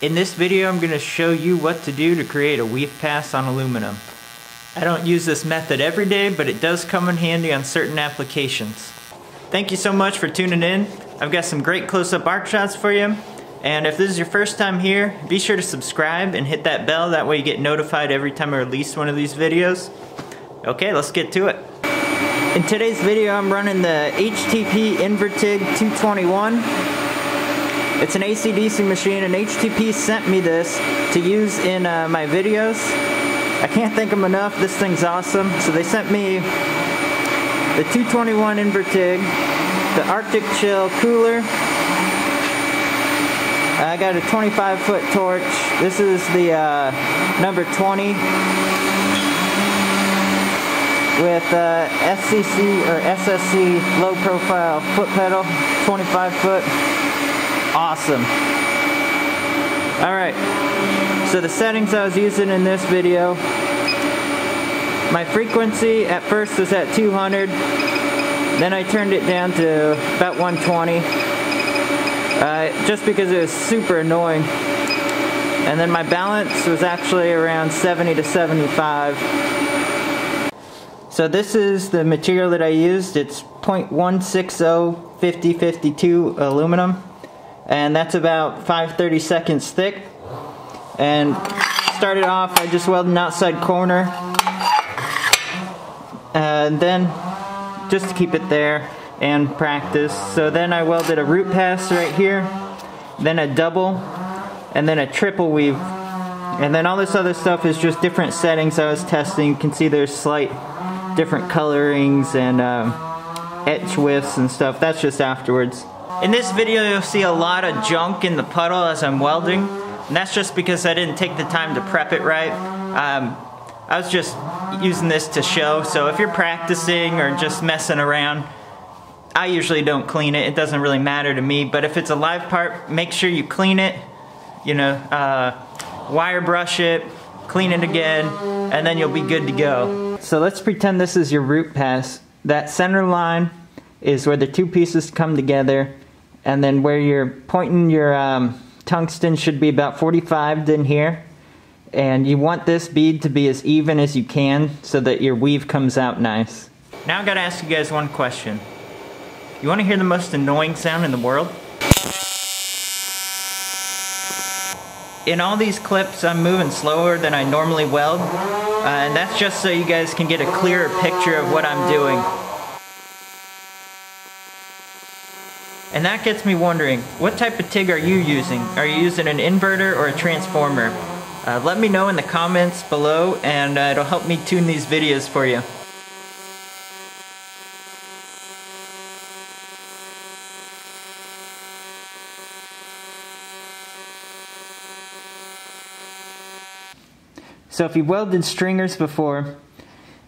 In this video, I'm going to show you what to do to create a weave pass on aluminum. I don't use this method every day, but it does come in handy on certain applications. Thank you so much for tuning in. I've got some great close-up arc shots for you. And if this is your first time here, be sure to subscribe and hit that bell. That way you get notified every time I release one of these videos. Okay, let's get to it. In today's video, I'm running the HTP Invertig 221. It's an AC/DC machine, and HTP sent me this to use in my videos. I can't thank them enough. This thing's awesome. So they sent me the 221 Invertig, the Arctic Chill cooler. I got a 25-foot torch. This is the number 20 with SCC or SSC low profile foot pedal, 25-foot. Awesome. Alright, so the settings I was using in this video, my frequency at first was at 200, then I turned it down to about 120, just because it was super annoying. And then my balance was actually around 70 to 75. So this is the material that I used. It's 0.160 5052 aluminum. And that's about 5/32 thick. And started off, I just welded an outside corner. And then, just to keep it there and practice. So then I welded a root pass right here, then a double, and then a triple weave. And then all this other stuff is just different settings I was testing. You can see there's slight different colorings and etch widths and stuff. That's just afterwards. In this video, you'll see a lot of junk in the puddle as I'm welding, and that's just because I didn't take the time to prep it right. I was just using this to show, so if you're practicing or just messing around, I usually don't clean it. It doesn't really matter to me, but if it's a live part, make sure you clean it, you know, wire brush it, clean it again, and then you'll be good to go. So let's pretend this is your root pass. That center line is where the two pieces come together. And then where you're pointing your tungsten should be about 45 in here. And you want this bead to be as even as you can so that your weave comes out nice. Now I gotta ask you guys one question. You wanna hear the most annoying sound in the world? In all these clips I'm moving slower than I normally weld. And that's just so you guys can get a clearer picture of what I'm doing. And that gets me wondering, what type of TIG are you using? Are you using an inverter or a transformer? Let me know in the comments below, and it'll help me tune these videos for you. So if you welded stringers before,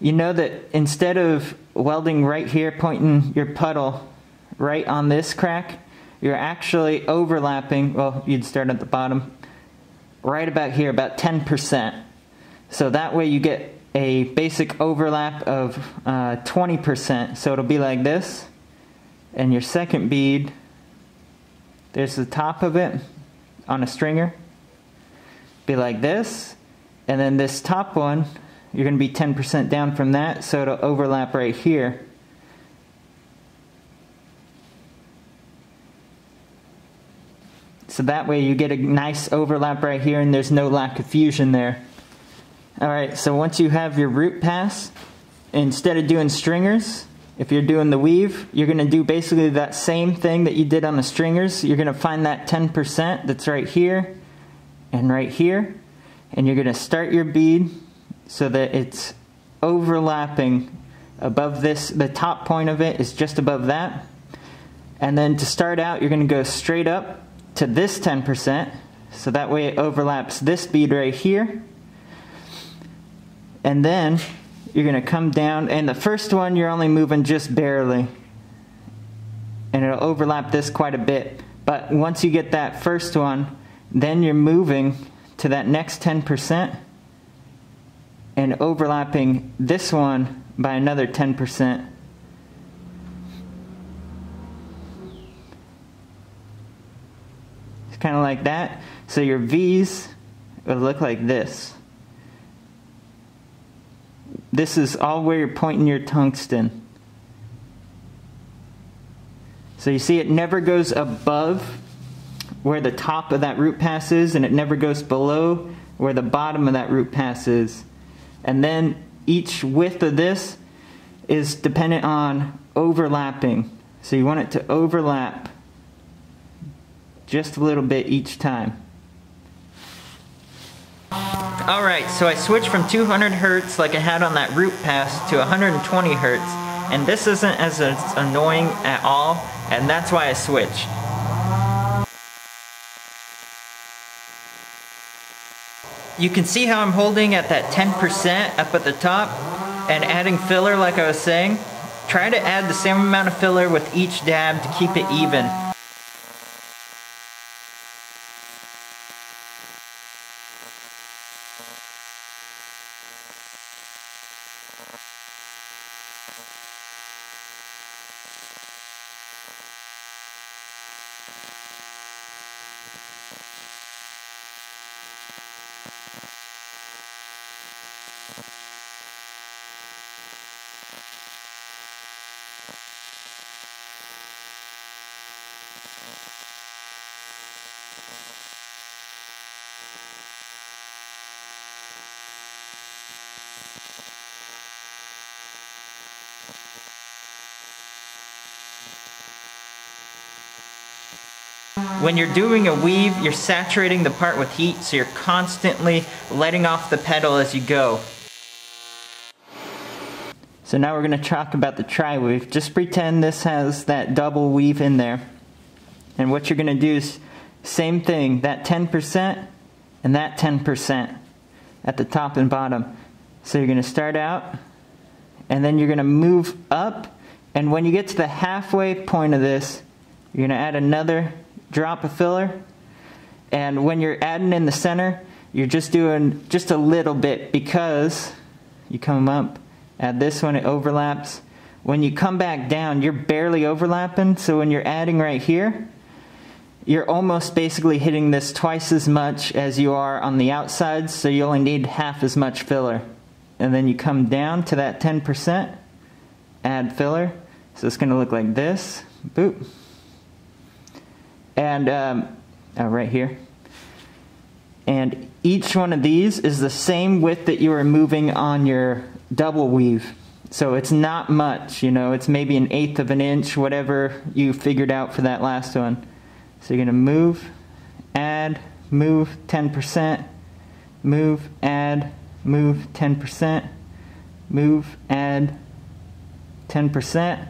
you know that instead of welding right here, pointing your puddle right on this crack, you're actually overlapping, well, you'd start at the bottom, right about here, about 10%. So that way you get a basic overlap of 20%. So it'll be like this, and your second bead, there's the top of it on a stringer, be like this, and then this top one, you're gonna be 10% down from that, so it'll overlap right here. So that way you get a nice overlap right here and there's no lack of fusion there. Alright, so once you have your root pass, instead of doing stringers, if you're doing the weave, you're going to do basically that same thing that you did on the stringers. You're going to find that 10% that's right here, and you're going to start your bead so that it's overlapping above this, the top point of it is just above that. And then to start out, you're going to go straight up to this 10%, so that way it overlaps this bead right here, and then you're going to come down, and the first one you're only moving just barely, and it'll overlap this quite a bit, but once you get that first one, then you're moving to that next 10% and overlapping this one by another 10%. kind of like that. So your V's would look like this. This is all where you're pointing your tungsten. So you see it never goes above where the top of that root pass is, and it never goes below where the bottom of that root pass is. And then each width of this is dependent on overlapping. So you want it to overlap just a little bit each time. Alright, so I switched from 200 Hz like I had on that root pass to 120 Hz, and this isn't as annoying at all, and that's why I switched. You can see how I'm holding at that 10% up at the top and adding filler like I was saying. Try to add the same amount of filler with each dab to keep it even. When you're doing a weave, you're saturating the part with heat, so you're constantly letting off the pedal as you go. So now we're going to talk about the tri-weave. Just pretend this has that double weave in there. And what you're going to do is same thing, that 10% and that 10% at the top and bottom. So you're going to start out, and then you're going to move up, and when you get to the halfway point of this, you're going to add another drop of filler, and when you're adding in the center, you're just doing just a little bit, because you come up, add this one, it overlaps. When you come back down, you're barely overlapping, so when you're adding right here, you're almost basically hitting this twice as much as you are on the outsides, so you only need half as much filler. And then you come down to that 10%, add filler, so it's going to look like this, boop. And right here. And each one of these is the same width that you were moving on your double weave. So it's not much, you know, it's maybe 1/8 of an inch, whatever you figured out for that last one. So you're gonna move, add, move 10%, move, add, move 10%, move, add 10%.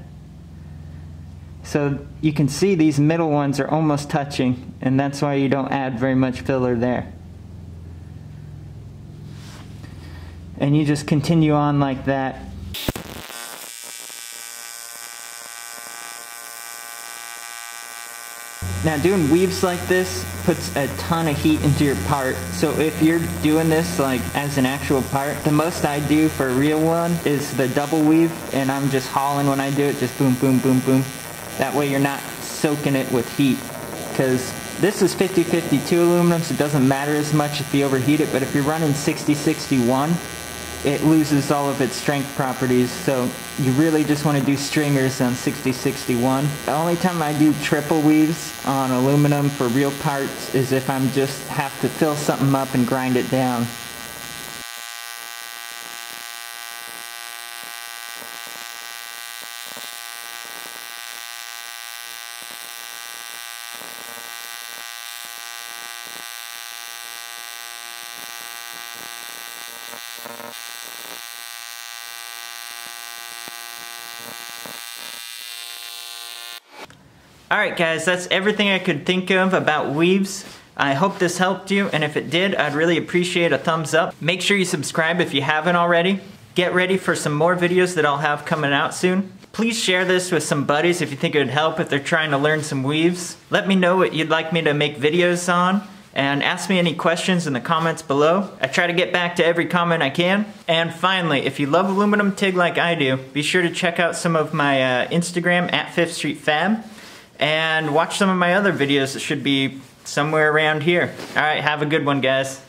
So you can see these middle ones are almost touching, and that's why you don't add very much filler there. And you just continue on like that. Now, doing weaves like this puts a ton of heat into your part, so if you're doing this like as an actual part, the most I do for a real one is the double weave, and I'm just hauling when I do it, just boom, boom, boom, boom. That way you're not soaking it with heat, because this is 50-52 aluminum, so it doesn't matter as much if you overheat it, but if you're running 60-61, it loses all of its strength properties, so you really just want to do stringers on 60-61. The only time I do triple weaves on aluminum for real parts is if I'm just have to fill something up and grind it down. Alright guys, that's everything I could think of about weaves. I hope this helped you, and if it did, I'd really appreciate a thumbs up. Make sure you subscribe if you haven't already. Get ready for some more videos that I'll have coming out soon. Please share this with some buddies if you think it would help if they're trying to learn some weaves. Let me know what you'd like me to make videos on, and ask me any questions in the comments below. I try to get back to every comment I can. And finally, if you love aluminum TIG like I do, be sure to check out some of my Instagram, @Fifth Street Fab. And watch some of my other videos that should be somewhere around here. All right, have a good one, guys.